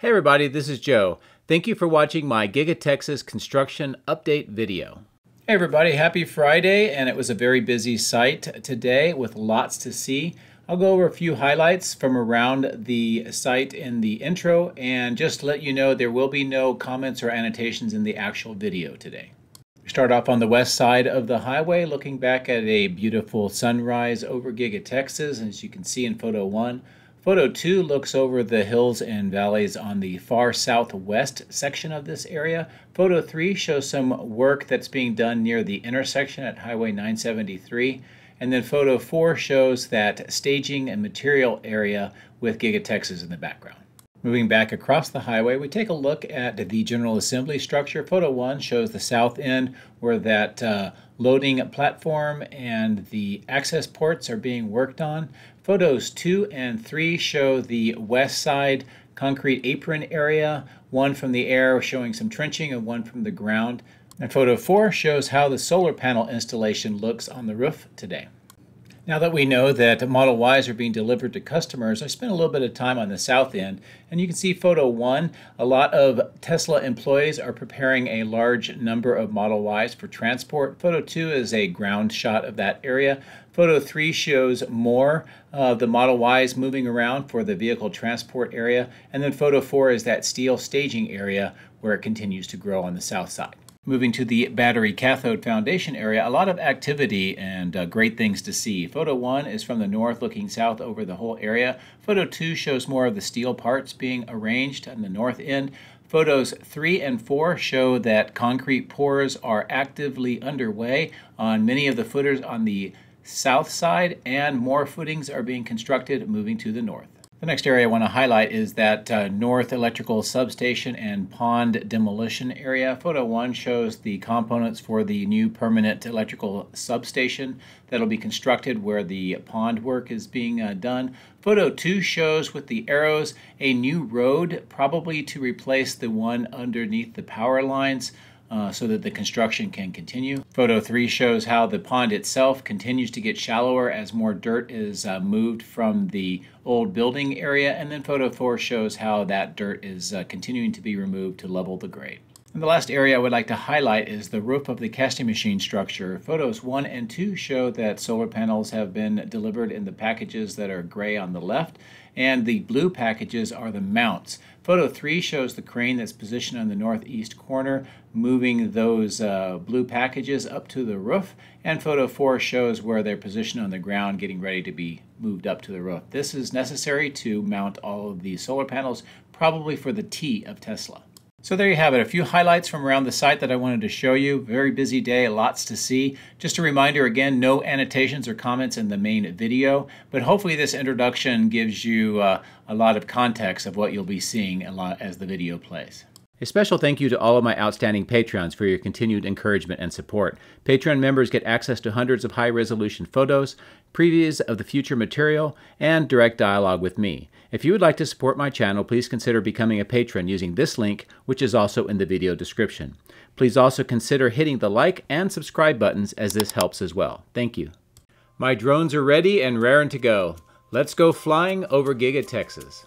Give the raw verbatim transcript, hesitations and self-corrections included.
Hey everybody, this is Joe. Thank you for watching my Giga Texas construction update video. Hey everybody, happy Friday, and it was a very busy site today with lots to see. I'll go over a few highlights from around the site in the intro and just let you know there will be no comments or annotations in the actual video today. We start off on the west side of the highway looking back at a beautiful sunrise over Giga Texas, as you can see in photo one. Photo two looks over the hills and valleys on the far southwest section of this area. Photo three shows some work that's being done near the intersection at Highway nine seventy-three. And then photo four shows that staging and material area with Giga Texas in the background. Moving back across the highway, we take a look at the General Assembly structure. Photo one shows the south end where that uh, loading platform and the access ports are being worked on. Photos two and three show the west side concrete apron area, one from the air showing some trenching and one from the ground. And photo four shows how the solar panel installation looks on the roof today. Now that we know that Model Ys are being delivered to customers, I spent a little bit of time on the south end, and you can see photo one, a lot of Tesla employees are preparing a large number of Model Ys for transport. Photo two is a ground shot of that area. Photo three shows more of the Model Ys moving around for the vehicle transport area, and then photo four is that steel staging area where it continues to grow on the south side. Moving to the battery cathode foundation area, a lot of activity and uh, great things to see. Photo one is from the north looking south over the whole area. Photo two shows more of the steel parts being arranged on the north end. Photos three and four show that concrete pours are actively underway on many of the footers on the south side, and more footings are being constructed moving to the north. The next area I want to highlight is that uh, north electrical substation and pond demolition area. Photo one shows the components for the new permanent electrical substation that'll be constructed where the pond work is being uh, done. Photo two shows with the arrows a new road, probably to replace the one underneath the power lines. Uh, so that the construction can continue. Photo three shows how the pond itself continues to get shallower as more dirt is uh, moved from the old building area, and then photo four shows how that dirt is uh, continuing to be removed to level the grade. And the last area I would like to highlight is the roof of the casting machine structure. Photos one and two show that solar panels have been delivered in the packages that are gray on the left, and the blue packages are the mounts. Photo three shows the crane that's positioned on the northeast corner, moving those uh, blue packages up to the roof, and photo four shows where they're positioned on the ground getting ready to be moved up to the roof. This is necessary to mount all of the solar panels, probably for the T of Tesla. So there you have it, a few highlights from around the site that I wanted to show you. Very busy day, lots to see. Just a reminder again, no annotations or comments in the main video, but hopefully this introduction gives you uh, a lot of context of what you'll be seeing a lot as the video plays. A special thank you to all of my outstanding Patrons for your continued encouragement and support. Patreon members get access to hundreds of high-resolution photos, previews of the future material, and direct dialogue with me. If you would like to support my channel, please consider becoming a patron using this link, which is also in the video description. Please also consider hitting the like and subscribe buttons, as this helps as well. Thank you. My drones are ready and raring to go. Let's go flying over Giga Texas.